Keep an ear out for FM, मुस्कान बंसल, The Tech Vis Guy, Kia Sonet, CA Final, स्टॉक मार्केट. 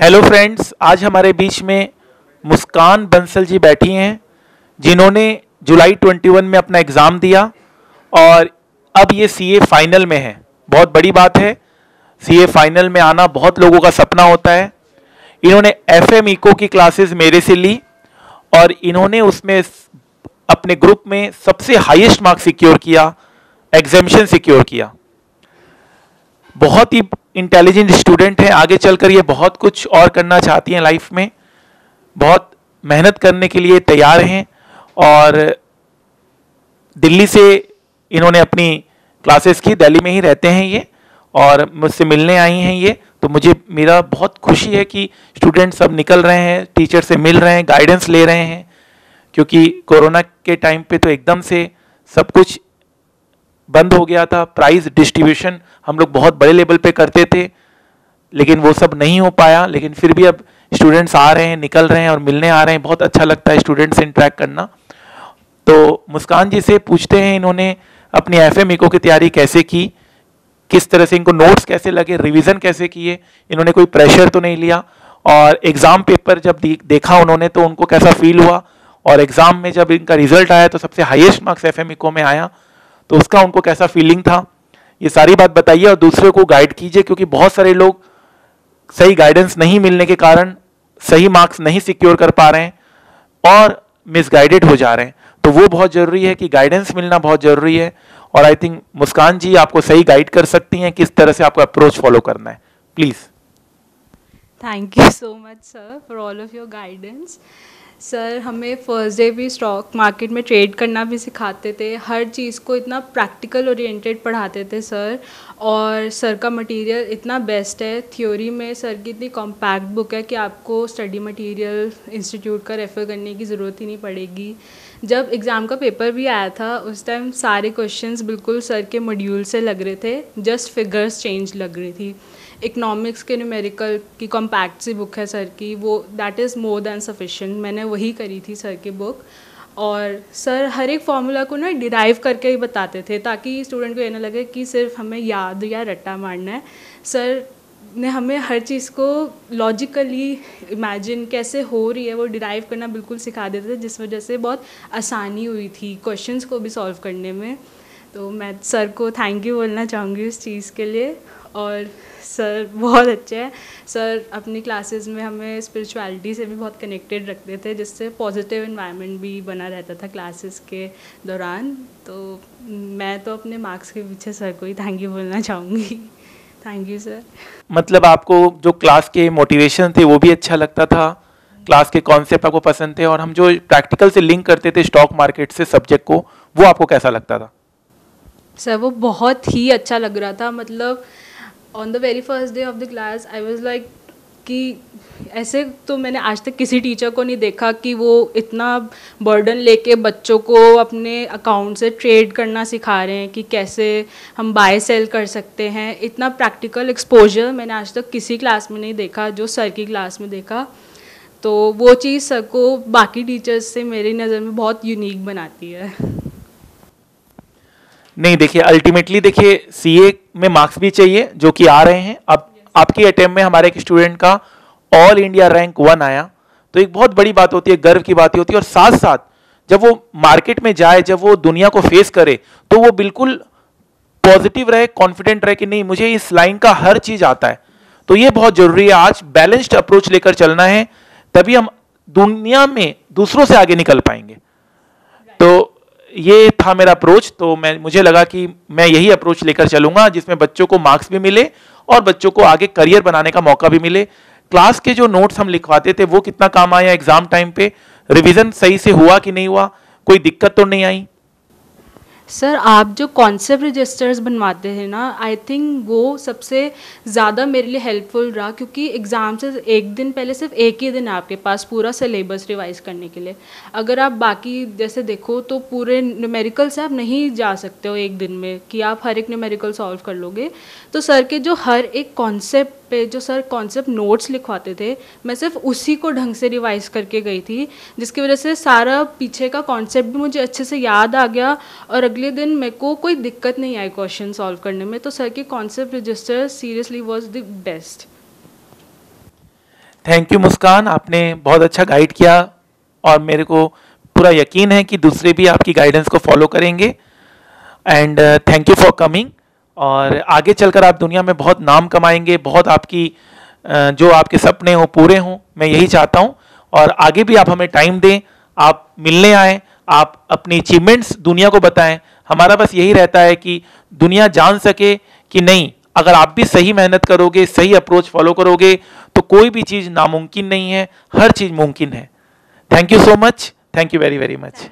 Hello friends, आज हमारे बीच में मुस्कान बंसल जी बैठी हैं जिन्होंने जुलाई 21 में अपना एग्ज़ाम दिया और अब ये सीए फाइनल में हैं। बहुत बड़ी बात है, सीए फाइनल में आना बहुत लोगों का सपना होता है। इन्होंने FM इको की क्लासेस मेरे से ली और इन्होंने उसमें अपने ग्रुप में सबसे हाईएस्ट मार्क्स सिक्योर किया, एग्जेम्पशन सिक्योर किया। बहुत ही इंटेलिजेंट स्टूडेंट हैं, आगे चलकर ये बहुत कुछ और करना चाहती हैं लाइफ में, बहुत मेहनत करने के लिए तैयार हैं। और दिल्ली से इन्होंने अपनी क्लासेस की, दिल्ली में ही रहते हैं ये और मुझसे मिलने आई हैं ये। तो मेरा बहुत खुशी है कि स्टूडेंट सब निकल रहे हैं, टीचर से मिल रहे हैं, गाइडेंस ले रहे हैं, क्योंकि कोरोना के टाइम पे तो एकदम से सब कुछ बंद हो गया था। प्राइस डिस्ट्रीब्यूशन हम लोग बहुत बड़े लेवल पे करते थे लेकिन वो सब नहीं हो पाया। लेकिन फिर भी अब स्टूडेंट्स आ रहे हैं, निकल रहे हैं और मिलने आ रहे हैं। बहुत अच्छा लगता है स्टूडेंट्स से इंटरेक्ट करना। तो मुस्कान जी से पूछते हैं इन्होंने अपनी FM इको की तैयारी कैसे की, किस तरह से इनको नोट्स कैसे लगे, रिविज़न कैसे किए, इन्होंने कोई प्रेशर तो नहीं लिया, और एग्ज़ाम पेपर जब देखा उन्होंने तो उनको कैसा फील हुआ, और एग्ज़ाम में जब इनका रिजल्ट आया तो सबसे हाईएस्ट मार्क्स FM इको में आया तो उसका उनको कैसा फीलिंग था, ये सारी बात बताइए और दूसरे को गाइड कीजिए, क्योंकि बहुत सारे लोग सही गाइडेंस नहीं मिलने के कारण सही मार्क्स नहीं सिक्योर कर पा रहे हैं और मिसगाइडेड हो जा रहे हैं। तो वो बहुत ज़रूरी है कि गाइडेंस मिलना बहुत ज़रूरी है, और आई थिंक मुस्कान जी आपको सही गाइड कर सकती हैं किस तरह से आपको अप्रोच फॉलो करना है। Please. Thank you so much sir for all of your guidance. Sir हमें फर्स्ट डे भी स्टॉक मार्केट में ट्रेड करना भी सिखाते थे, हर चीज़ को इतना प्रैक्टिकल ओरिएंटेड पढ़ाते थे सर। और सर का मटेरियल इतना बेस्ट है, थ्योरी में सर की इतनी कॉम्पैक्ट बुक है कि आपको स्टडी मटेरियल इंस्टीट्यूट का रेफ़र करने की ज़रूरत ही नहीं पड़ेगी। जब एग्ज़ाम का पेपर भी आया था उस टाइम सारे क्वेश्चंस बिल्कुल सर के मॉड्यूल से लग रहे थे, जस्ट फिगर्स चेंज लग रही थी। इकनॉमिक्स के न्यूमेरिकल की कॉम्पैक्ट सी बुक है सर की, वो that is more than sufficient. मैंने वही करी थी सर की बुक, और सर हर एक फार्मूला को ना डिराइव करके ही बताते थे ताकि स्टूडेंट को ये ना लगे कि सिर्फ हमें याद या रट्टा मारना है। सर ने हमें हर चीज़ को लॉजिकली इमेजिन कैसे हो रही है वो डिराइव करना बिल्कुल सिखा देते थे, जिस वजह से बहुत आसानी हुई थी क्वेश्चंस को भी सॉल्व करने में। तो मैं सर को थैंक यू बोलना चाहूँगी इस चीज़ के लिए। और सर बहुत अच्छे हैं, सर अपनी क्लासेस में हमें स्पिरिचुअलिटी से भी बहुत कनेक्टेड रखते थे, जिससे पॉजिटिव एनवायरनमेंट भी बना रहता था क्लासेस के दौरान। तो मैं तो अपने मार्क्स के पीछे सर को ही थैंक यू बोलना चाहूँगी। Thank you sir. मतलब आपको जो क्लास के मोटिवेशन थे वो भी अच्छा लगता था, क्लास के कॉन्सेप्ट आपको पसंद थे, और हम जो प्रैक्टिकल से लिंक करते थे स्टॉक मार्केट से सब्जेक्ट को, वो आपको कैसा लगता था? सर वो बहुत ही अच्छा लग रहा था। मतलब on the very first day of the class I was like कि ऐसे तो मैंने आज तक किसी टीचर को नहीं देखा कि वो इतना बर्डन लेके बच्चों को अपने अकाउंट से ट्रेड करना सिखा रहे हैं कि कैसे हम बाय सेल कर सकते हैं। इतना प्रैक्टिकल एक्सपोजर मैंने आज तक किसी क्लास में नहीं देखा जो सर की क्लास में देखा। तो वो चीज़ सर को बाकी टीचर्स से मेरी नज़र में बहुत यूनिक बनाती है। नहीं देखिए, अल्टीमेटली देखिए CA में मार्क्स भी चाहिए जो कि आ रहे हैं। अब आपकी अटेम्प्ट में हमारे एक स्टूडेंट का ऑल इंडिया रैंक 1 आया, तो एक बहुत बड़ी बात होती है, गर्व की बात होती है। और साथ साथ जब वो मार्केट में जाए, जब वो दुनिया को फेस करे, तो वो बिल्कुल पॉजिटिव रहे, कॉन्फिडेंट रहे कि नहीं मुझे इस लाइन का हर चीज़ आता है। तो ये बहुत ज़रूरी है, आज बैलेंस्ड अप्रोच लेकर चलना है, तभी हम दुनिया में दूसरों से आगे निकल पाएंगे। तो ये था मेरा अप्रोच। तो मुझे लगा कि मैं यही अप्रोच लेकर चलूँगा जिसमें बच्चों को मार्क्स भी मिले और बच्चों को आगे करियर बनाने का मौका भी मिले। क्लास के जो नोट्स हम लिखवाते थे वो कितना काम आया एग्ज़ाम टाइम पे, रिवीजन सही से हुआ कि नहीं हुआ, कोई दिक्कत तो नहीं आई? सर आप जो कॉन्सेप्ट रजिस्टर्स बनवाते हैं ना, आई थिंक वो सबसे ज़्यादा मेरे लिए हेल्पफुल रहा, क्योंकि एग्ज़ाम से एक दिन पहले सिर्फ एक ही दिन आपके पास पूरा सिलेबस रिवाइज करने के लिए। अगर आप बाकी जैसे देखो तो पूरे न्यूमेरिकल से आप नहीं जा सकते हो एक दिन में कि आप हर एक न्यूमेरिकल सॉल्व कर लोगे। तो सर के जो हर एक कॉन्सेप्ट पे जो सर कॉन्सेप्ट नोट्स लिखवाते थे, मैं सिर्फ उसी को ढंग से रिवाइज करके गई थी, जिसकी वजह से सारा पीछे का कॉन्सेप्ट भी मुझे अच्छे से याद आ गया और अगले दिन मेरे को कोई दिक्कत नहीं आई क्वेश्चन सॉल्व करने में। तो सर के concept register seriously was the best. Thank you Muskan, आपने बहुत अच्छा गाइड किया और मेरे को पूरा यकीन है कि दूसरे भी आपकी गाइडेंस को फॉलो करेंगे। And thank you for coming, और आगे चलकर आप दुनिया में बहुत नाम कमाएंगे, बहुत आपकी जो आपके सपने हों पूरे हों, मैं यही चाहता हूं। और आगे भी आप हमें टाइम दें, आप मिलने आएँ, आप अपनी अचीवमेंट्स दुनिया को बताएं। हमारा बस यही रहता है कि दुनिया जान सके कि नहीं, अगर आप भी सही मेहनत करोगे, सही अप्रोच फॉलो करोगे तो कोई भी चीज़ नामुमकिन नहीं है, हर चीज़ मुमकिन है। Thank you so much, thank you very very much.